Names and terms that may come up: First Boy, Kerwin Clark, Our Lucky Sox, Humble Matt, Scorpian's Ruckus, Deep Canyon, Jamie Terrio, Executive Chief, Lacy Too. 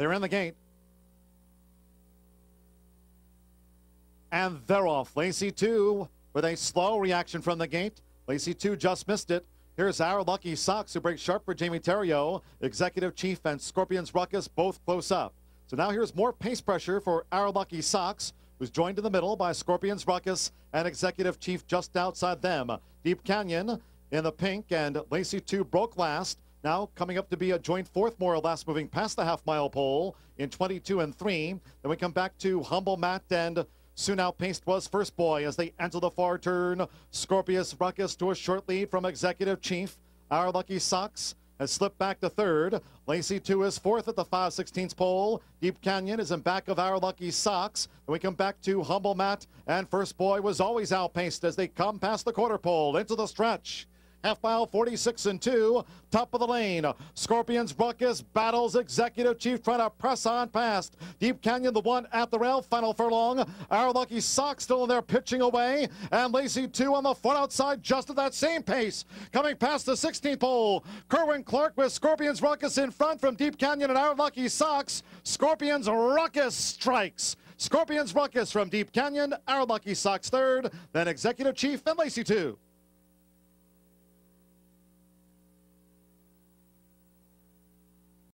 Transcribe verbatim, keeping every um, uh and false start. They're in the gate. And they're off. Lacy Too with a slow reaction from the gate. Lacy Too just missed it. Here's Our Lucky Sox, who breaks sharp for Jamie Terrio. Executive Chief and Scorpian's Ruckus both close up. So now here's more pace pressure for Our Lucky Sox, who's joined in the middle by Scorpions Ruckus and Executive Chief just outside them. Deep Canyon in the pink, and Lacy Too broke last. Now coming up to be a joint fourth, more or less, moving past the half-mile pole in twenty-two and three. Then we come back to Humble Matt, and soon outpaced was First Boy as they enter the far turn. Scorpius Ruckus to a short lead from Executive Chief. Our Lucky Sox has slipped back to third. Lacy Too is fourth at the five sixteenths pole. Deep Canyon is in back of Our Lucky Sox. Then we come back to Humble Matt, and First Boy was always outpaced as they come past the quarter pole into the stretch. Half mile forty-six and two, top of the lane. Scorpions Ruckus battles Executive Chief, trying to press on past Deep Canyon, the one at the rail, final furlong. Our Lucky Sox still in there pitching away. And Lacy Too on the front outside, just at that same pace. Coming past the sixteenth pole, Kerwin Clark with Scorpions Ruckus in front from Deep Canyon and Our Lucky Sox. Scorpions Ruckus strikes. Scorpions Ruckus from Deep Canyon, Our Lucky Sox third, then Executive Chief and Lacy Too.